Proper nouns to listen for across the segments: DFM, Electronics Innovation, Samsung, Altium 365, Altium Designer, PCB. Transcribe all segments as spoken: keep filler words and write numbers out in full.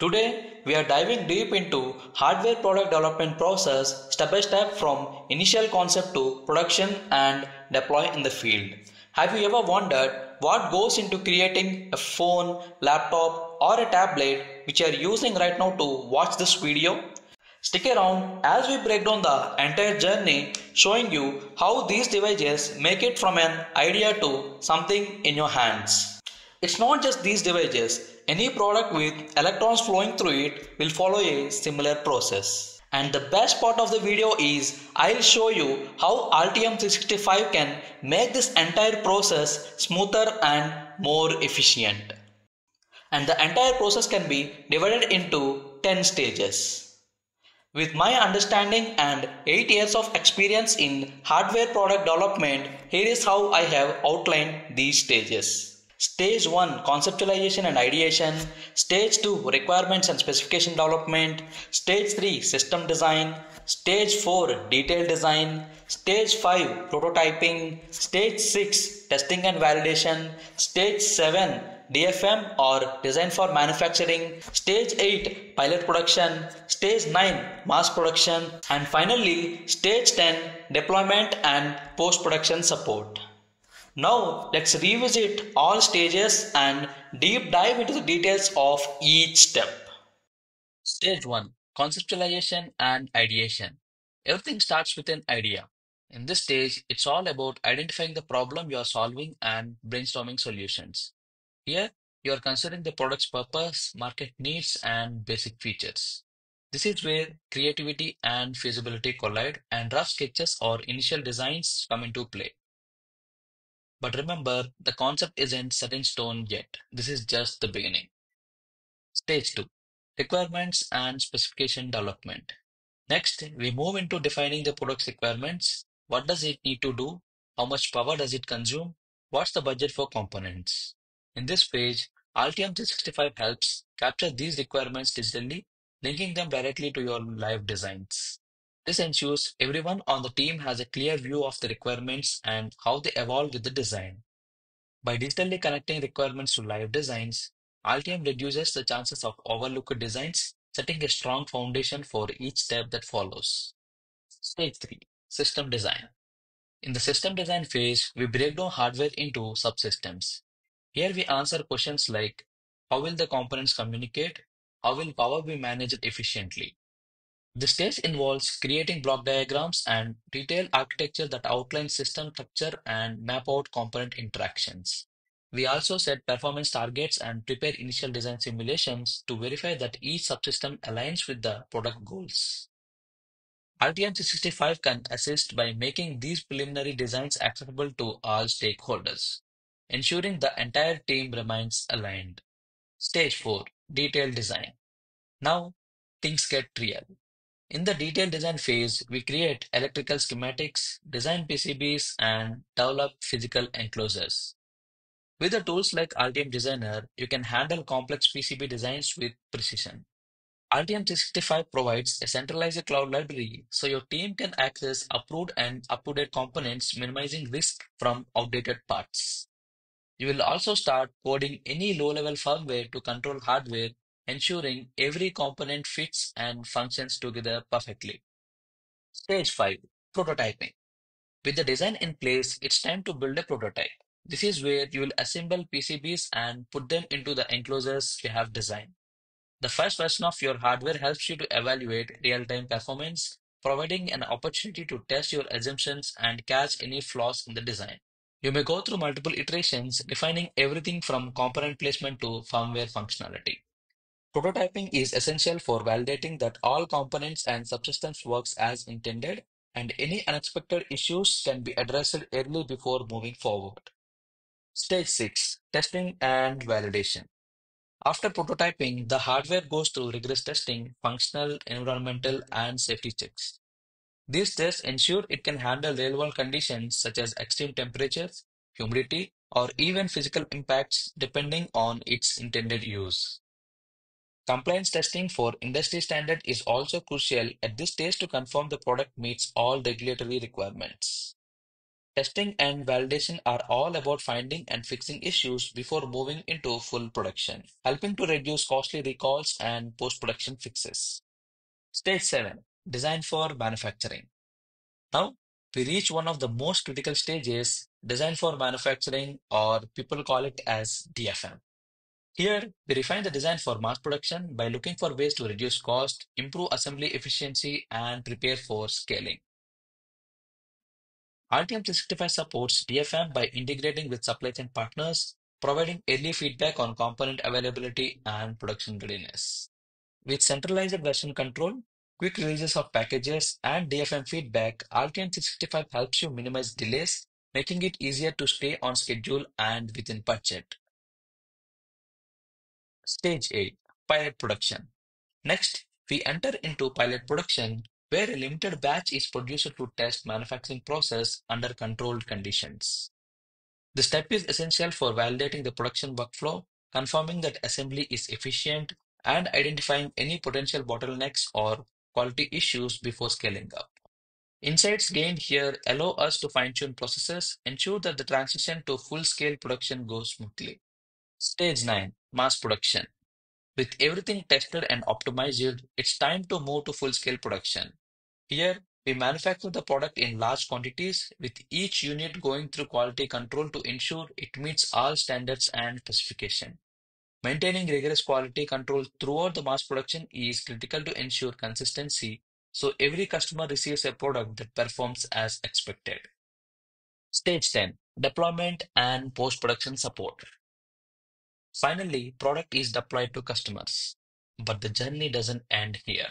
Today, we are diving deep into hardware product development process step by step from initial concept to production and deploy in the field. Have you ever wondered what goes into creating a phone, laptop or a tablet which you are using right now to watch this video? Stick around as we break down the entire journey, showing you how these devices make it from an idea to something in your hands. It's not just these devices, any product with electrons flowing through it will follow a similar process. And the best part of the video is I'll show you how Altium three sixty-five can make this entire process smoother and more efficient. And the entire process can be divided into ten stages. With my understanding and eight years of experience in hardware product development, here is how I have outlined these stages. Stage one Conceptualization and Ideation, Stage two Requirements and Specification Development, Stage three System Design, Stage four Detailed Design, Stage five Prototyping, Stage six Testing and Validation, Stage seven D F M or Design for Manufacturing, Stage eight Pilot Production, Stage nine Mass Production, and finally Stage ten Deployment and Post-Production Support. Now let's revisit all stages and deep dive into the details of each step. Stage one Conceptualization and Ideation. Everything starts with an idea. In this stage, it's all about identifying the problem you are solving and brainstorming solutions. Here, you are considering the product's purpose, market needs, and basic features. This is where creativity and feasibility collide, and rough sketches or initial designs come into play. But remember, the concept isn't set in stone yet. This is just the beginning. Stage two Requirements and Specification Development. Next, we move into defining the product's requirements. What does it need to do? How much power does it consume? What's the budget for components? In this phase, Altium three sixty-five helps capture these requirements digitally, linking them directly to your live designs. This ensures everyone on the team has a clear view of the requirements and how they evolve with the design. By digitally connecting requirements to live designs, Altium reduces the chances of overlooked designs, setting a strong foundation for each step that follows. Stage three System Design. In the system design phase, we break down hardware into subsystems. Here we answer questions like, how will the components communicate? How will power be managed efficiently? This stage involves creating block diagrams and detailed architecture that outlines system structure and map out component interactions. We also set performance targets and prepare initial design simulations to verify that each subsystem aligns with the product goals. Altium three sixty-five can assist by making these preliminary designs accessible to all stakeholders, ensuring the entire team remains aligned. Stage four Detailed Design. Now, things get real. In the detailed design phase, we create electrical schematics, design P C Bs, and develop physical enclosures. With the tools like Altium Designer, you can handle complex P C B designs with precision. Altium three sixty-five provides a centralized cloud library so your team can access approved and up-to-date components, minimizing risk from outdated parts. You will also start coding any low-level firmware to control hardware, ensuring every component fits and functions together perfectly. Stage five Prototyping. With the design in place, it's time to build a prototype. This is where you will assemble P C Bs and put them into the enclosures you have designed. The first version of your hardware helps you to evaluate real-time performance, providing an opportunity to test your assumptions and catch any flaws in the design. You may go through multiple iterations, defining everything from component placement to firmware functionality. Prototyping is essential for validating that all components and subsystems work as intended, and any unexpected issues can be addressed early before moving forward. Stage six Testing and Validation. After prototyping, the hardware goes through rigorous testing, functional, environmental, and safety checks. These tests ensure it can handle real-world conditions such as extreme temperatures, humidity, or even physical impacts depending on its intended use. Compliance testing for industry standard is also crucial at this stage to confirm the product meets all regulatory requirements. Testing and validation are all about finding and fixing issues before moving into full production, helping to reduce costly recalls and post-production fixes. Stage seven. Design for manufacturing. Now, we reach one of the most critical stages, design for manufacturing, or people call it as D F M. Here, we refine the design for mass production by looking for ways to reduce cost, improve assembly efficiency, and prepare for scaling. Altium three sixty-five supports D F M by integrating with supply chain partners, providing early feedback on component availability and production readiness. With centralized version control, quick releases of packages, and D F M feedback, Altium three sixty-five helps you minimize delays, making it easier to stay on schedule and within budget. Stage eight. Pilot production. Next, we enter into pilot production, where a limited batch is produced to test manufacturing process under controlled conditions. This step is essential for validating the production workflow, confirming that assembly is efficient, and identifying any potential bottlenecks or quality issues before scaling up. Insights gained here allow us to fine-tune processes, ensure that the transition to full-scale production goes smoothly. Stage nine. Mass production. With everything tested and optimized, it's time to move to full-scale production. Here, we manufacture the product in large quantities, with each unit going through quality control to ensure it meets all standards and specifications. Maintaining rigorous quality control throughout the mass production is critical to ensure consistency, so every customer receives a product that performs as expected. Stage ten. Deployment and post-production support. Finally, product is deployed to customers. But the journey doesn't end here.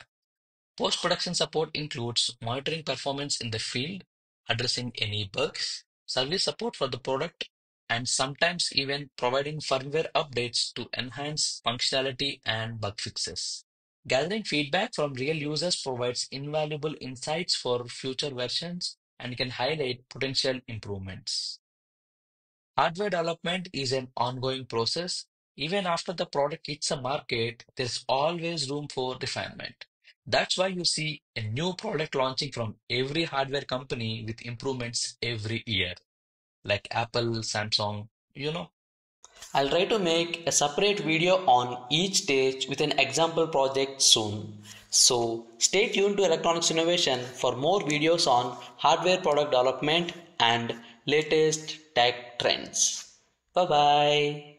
Post-production support includes monitoring performance in the field, addressing any bugs, service support for the product, and sometimes even providing firmware updates to enhance functionality and bug fixes. Gathering feedback from real users provides invaluable insights for future versions and can highlight potential improvements. Hardware development is an ongoing process. Even after the product hits the market, there's always room for refinement. That's why you see a new product launching from every hardware company with improvements every year. Like Apple, Samsung, you know. I'll try to make a separate video on each stage with an example project soon. So stay tuned to Electronics Innovation for more videos on hardware product development and latest tech trends. Bye-bye.